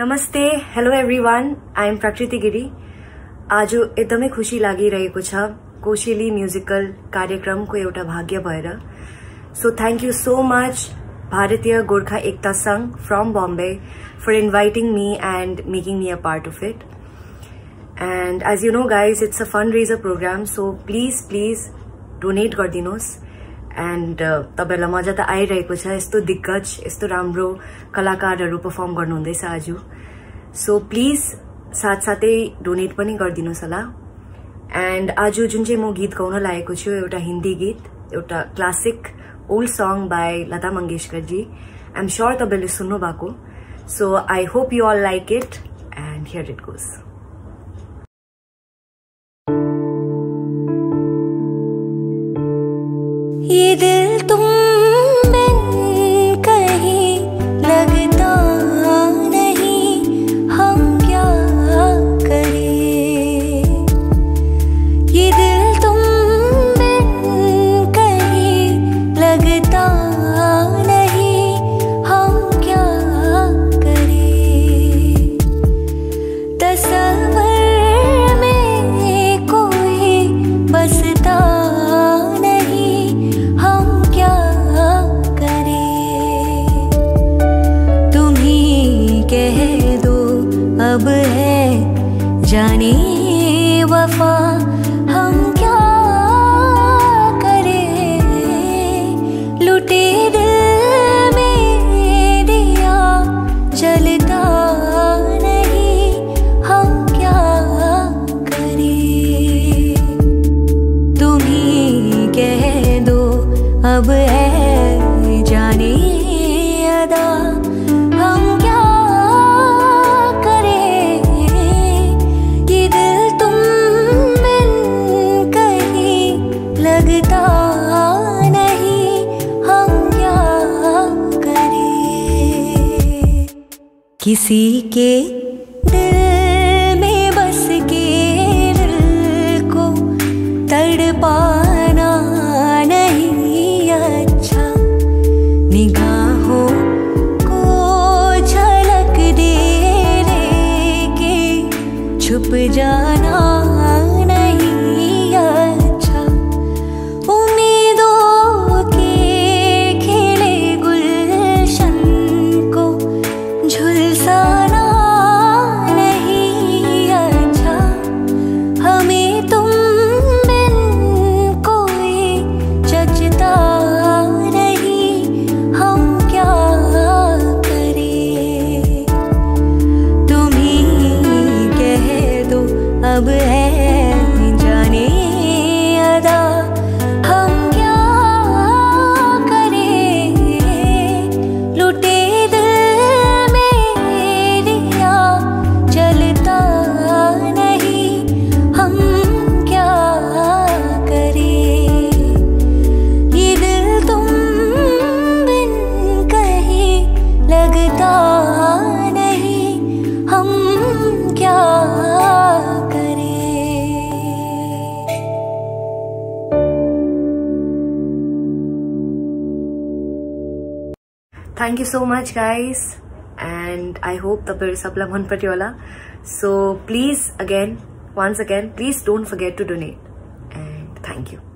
नमस्ते hello everyone I am प्रकृति गिरी। आज एकदमै खुशी लागिरहेको छ कोशेली म्युजिकल कार्यक्रम को एउटा भाग्य भएर। So thank you so much Bharatiya Gorkha Ekta Sangh from Bombay for inviting me and making me a part of it. And as you know guys it's a fund raiser program, so please please donate गरिदिनुहोस्। And तपाईलाई मजा त आइरहेको छ, यस्तो दिग्गज यस्तो राम्रो कलाकारहरू पर्फर्म गर्नुहुँदैछ आज। सो प्लिज साथसाथै डोनेट पनि गरिदिनुहोस् होला। एंड आज जुन चाहिँ म गीत गाउन लागेको छु एउटा हिन्दी गीत, एउटा classic old song by Lata Mangeshkar ji. I am sure तपाईले सुन्नु भएको, so I hope you all like it and here it goes. ये दिल तुम बिन कहीं लगता नहीं, हम क्या करें। ये दिल तुम बिन कहीं लगता नहीं, हम क्या करें। तस्वर में कोई बसता अब है जाने वफा, हम क्या करें। लुटे दिल में दिया जलता नहीं, हम क्या करें। तुम ही कह दो अब है जाने अदा, हम क्या किसी के दिल में बस के दिल को तड़पाना नहीं अच्छा। निगाहों को झलक देने के छुप जाना नहीं अच्छा। उम्मीदों के खिले गुलशन को झुल अब है जाने अदा, हम क्या करें। लुटे दिल में दिया जलता नहीं, हम क्या करें। ये दिल तुम बिन कहीं लगता नहीं, हम क्या thank you so much guys and I hope तपाईहरु सबलाई मन पऱ्यो होला। So please again once again please don't forget to donate and thank you.